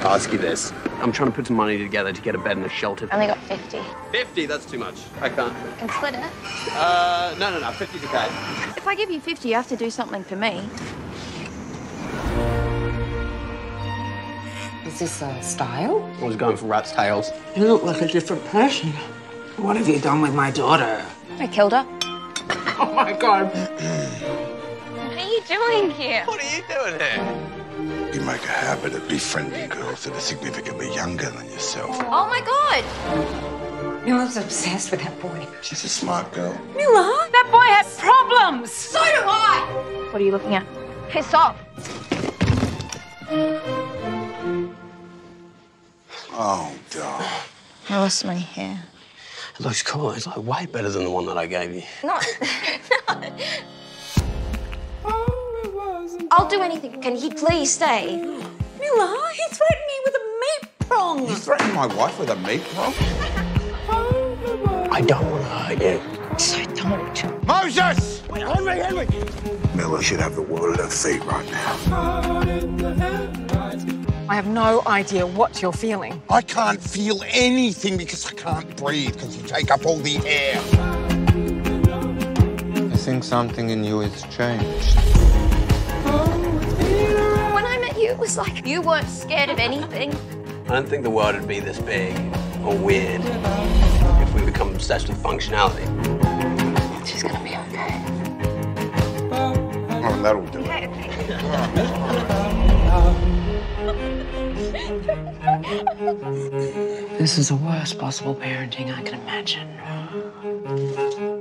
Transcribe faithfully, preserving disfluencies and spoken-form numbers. to ask you this. I'm trying to put some money together to get a bed and a shelter. I only got fifty. fifty? That's too much. I can't. You can split it. Uh, no, no, no. fifty's okay. If I give you fifty, you have to do something for me. Is this a style? I was going for rat's tails. You look like a different person. What have you done with my daughter? I killed her. Oh, my God. What are you doing here? What are you doing here? You make a habit of befriending girls that are significantly younger than yourself. Oh, my God. Milla's obsessed with that boy. She's a smart girl. Milla? That boy has problems. So do I. What are you looking at? Piss off. Oh, God. I lost my hair. It looks cool. It's like way better than the one that I gave you. No. No. I'll do anything. Can he please stay? Milla, he threatened me with a meat prong. You threatened my wife with a meat prong? I don't want to hurt you. So don't. Moses! Wait, Henry, Henry! Milla should have the world at her feet right now. I have no idea what you're feeling. I can't feel anything because I can't breathe because you take up all the air. I think something in you has changed. When I met you, it was like you weren't scared of anything. I don't think the world would be this big or weird if we become obsessed with functionality. She's gonna be okay. Oh, that'll do it. This is the worst possible parenting I can imagine.